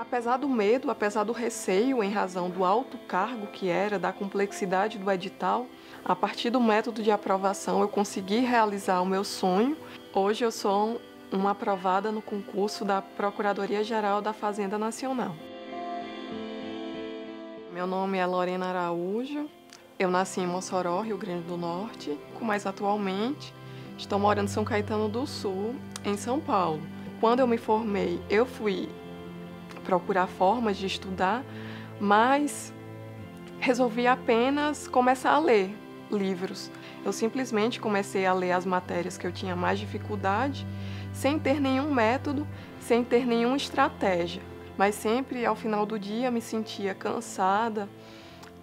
Apesar do medo, apesar do receio em razão do alto cargo que era, da complexidade do edital, a partir do método de aprovação eu consegui realizar o meu sonho. Hoje eu sou uma aprovada no concurso da Procuradoria Geral da Fazenda Nacional. Meu nome é Lorena Araújo, eu nasci em Mossoró, Rio Grande do Norte, mas atualmente estou morando em São Caetano do Sul, em São Paulo. Quando eu me formei, eu fui procurar formas de estudar, mas resolvi apenas começar a ler livros. Eu simplesmente comecei a ler as matérias que eu tinha mais dificuldade, sem ter nenhum método, sem ter nenhuma estratégia. Mas sempre, ao final do dia, me sentia cansada,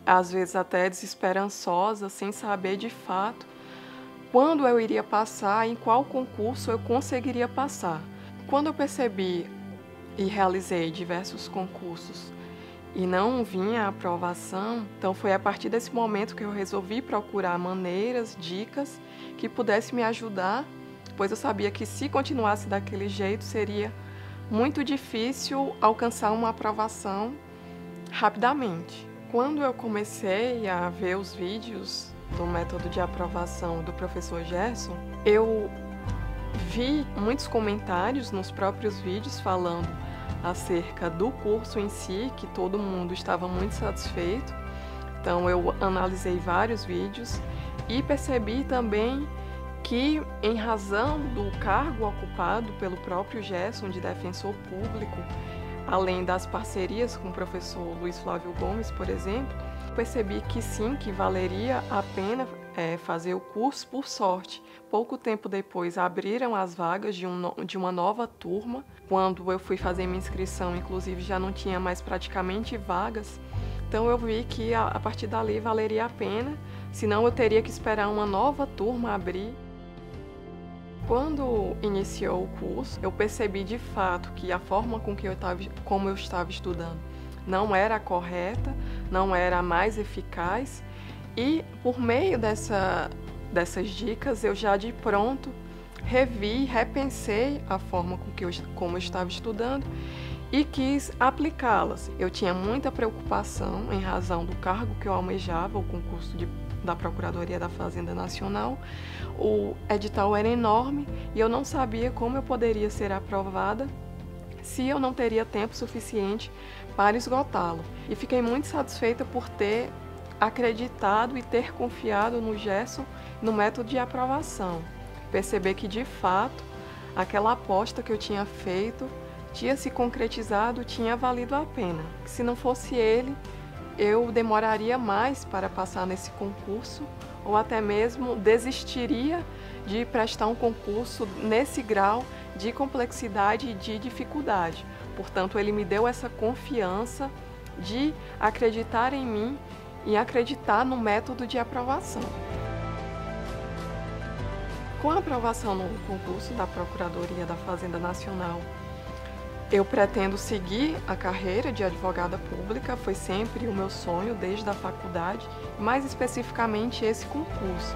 às vezes até desesperançosa, sem saber de fato quando eu iria passar, em qual concurso eu conseguiria passar. Quando eu percebi e realizei diversos concursos e não vinha a aprovação, então foi a partir desse momento que eu resolvi procurar maneiras, dicas que pudessem me ajudar, pois eu sabia que se continuasse daquele jeito seria muito difícil alcançar uma aprovação rapidamente. Quando eu comecei a ver os vídeos do método de aprovação do professor Gerson, eu vi muitos comentários nos próprios vídeos falando acerca do curso em si, que todo mundo estava muito satisfeito. Então eu analisei vários vídeos e percebi também que, em razão do cargo ocupado pelo próprio Gerson de defensor público, além das parcerias com o professor Luiz Flávio Gomes, por exemplo, percebi que sim, que valeria a pena fazer o curso. Por sorte, pouco tempo depois abriram as vagas de uma nova turma. Quando eu fui fazer minha inscrição, inclusive, já não tinha mais praticamente vagas. Então eu vi que a partir dali valeria a pena, senão eu teria que esperar uma nova turma abrir. Quando iniciou o curso, eu percebi de fato que a forma com que eu estava estudando não era a correta, não era a mais eficaz. E por meio dessas dicas, eu já de pronto revi, repensei a forma como eu estava estudando e quis aplicá-las. Eu tinha muita preocupação em razão do cargo que eu almejava, o concurso da Procuradoria da Fazenda Nacional. O edital era enorme e eu não sabia como eu poderia ser aprovada se eu não teria tempo suficiente para esgotá-lo. E fiquei muito satisfeita por ter acreditado e ter confiado no Gerson, no método de aprovação. Perceber que, de fato, aquela aposta que eu tinha feito tinha se concretizado, tinha valido a pena. Se não fosse ele, eu demoraria mais para passar nesse concurso ou até mesmo desistiria de prestar um concurso nesse grau de complexidade e de dificuldade. Portanto, ele me deu essa confiança de acreditar em mim e acreditar no método de aprovação. Com a aprovação no concurso da Procuradoria da Fazenda Nacional, eu pretendo seguir a carreira de advogada pública, foi sempre o meu sonho desde a faculdade, mais especificamente esse concurso.